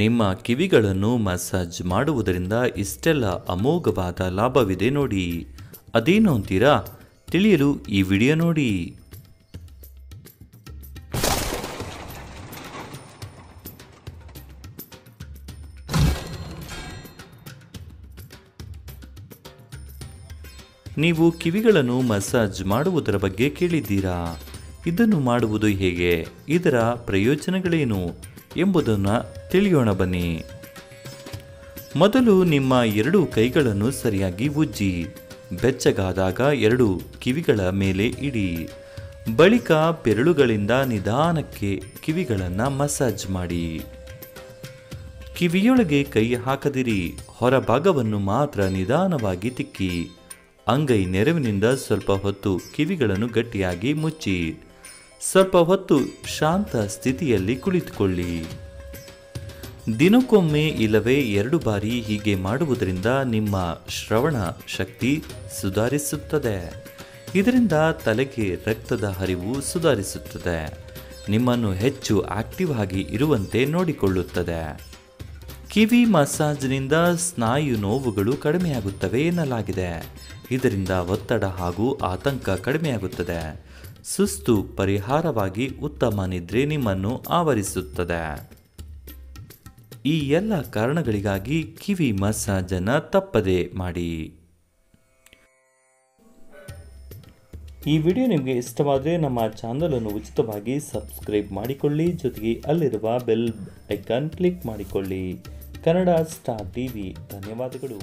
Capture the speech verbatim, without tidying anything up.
ನಿಮ್ಮ ಕಿವಿಗಳನ್ನು ಮಸಾಜ್ ಮಾಡುವುದರಿಂದ ಇಷ್ಟೆಲ್ಲ ಅಮೋಘವಾದ ಲಾಭವಿದೆ ನೋಡಿ. ಅದೇನು ಅಂತೀರಾ? ತಿಳಿಯಲು ಈ ವಿಡಿಯೋ ನೋಡಿ. ನೀವು ಕಿವಿಗಳನ್ನು ಮಸಾಜ್ ಮಾಡುವುದರ ಬಗ್ಗೆ ಕೇಳಿದ್ದೀರಾ? ಇದನ್ನು ಮಾಡುವುದು ಹೇಗೆ, ಇದರ ಪ್ರಯೋಜನಗಳೇನು ಎಂಬುದನ್ನು ತಿಳಿಯೋಣ ಬನ್ನಿ. ಮೊದಲು ನಿಮ್ಮ ಎರಡು ಕೈಗಳನ್ನು ಸರಿಯಾಗಿ ಉಜ್ಜಿ, ಬೆಚ್ಚಗಾದಾಗ ಎರಡು ಕಿವಿಗಳ ಮೇಲೆ ಇಡಿ. ಬಳಿಕ ಬೆರಳುಗಳಿಂದ ನಿಧಾನಕ್ಕೆ ಕಿವಿಗಳನ್ನು ಮಸಾಜ್ ಮಾಡಿ. ಕಿವಿಯೊಳಗೆ ಕೈ ಹಾಕದಿರಿ, ಹೊರಭಾಗವನ್ನು ಮಾತ್ರ ನಿಧಾನವಾಗಿ ತಿಕ್ಕಿ. ಅಂಗೈ ನೆರವಿನಿಂದ ಸ್ವಲ್ಪ ಹೊತ್ತು ಕಿವಿಗಳನ್ನು ಗಟ್ಟಿಯಾಗಿ ಮುಚ್ಚಿ. ಸ್ವಲ್ಪ ಹೊತ್ತು ಶಾಂತ ಸ್ಥಿತಿಯಲ್ಲಿ ಕುಳಿತುಕೊಳ್ಳಿ. ದಿನಕ್ಕೊಮ್ಮೆ ಇಲ್ಲವೇ ಎರಡು ಬಾರಿ ಹೀಗೆ ಮಾಡುವುದರಿಂದ ನಿಮ್ಮ ಶ್ರವಣ ಶಕ್ತಿ ಸುಧಾರಿಸುತ್ತದೆ. ಇದರಿಂದ ತಲೆಗೆ ರಕ್ತದ ಹರಿವು ಸುಧಾರಿಸುತ್ತದೆ, ನಿಮ್ಮನ್ನು ಹೆಚ್ಚು ಆಕ್ಟಿವ್ ಆಗಿ ಇರುವಂತೆ ನೋಡಿಕೊಳ್ಳುತ್ತದೆ. ಕಿವಿ ಮಸಾಜ್ನಿಂದ ಸ್ನಾಯು ನೋವುಗಳು ಕಡಿಮೆಯಾಗುತ್ತವೆ ಎನ್ನಲಾಗಿದೆ. ಇದರಿಂದ ಒತ್ತಡ ಹಾಗೂ ಆತಂಕ ಕಡಿಮೆಯಾಗುತ್ತದೆ. ಸುಸ್ತು ಪರಿಹಾರವಾಗಿ ಉತ್ತಮ ನಿದ್ರೆ ನಿಮ್ಮನ್ನು ಆವರಿಸುತ್ತದೆ. ಈ ಎಲ್ಲ ಕಾರಣಗಳಿಗಾಗಿ ಕಿವಿ ಮಸಾಜನ್ನು ತಪ್ಪದೇ ಮಾಡಿ. ಈ ವಿಡಿಯೋ ನಿಮಗೆ ಇಷ್ಟವಾದರೆ ನಮ್ಮ ಚಾನಲನ್ನು ಉಚಿತವಾಗಿ ಸಬ್ಸ್ಕ್ರೈಬ್ ಮಾಡಿಕೊಳ್ಳಿ. ಜೊತೆಗೆ ಅಲ್ಲಿರುವ ಬೆಲ್ ಐಕಾನ್ ಕ್ಲಿಕ್ ಮಾಡಿಕೊಳ್ಳಿ. Kannada star TV. ಧನ್ಯವಾದಗಳು.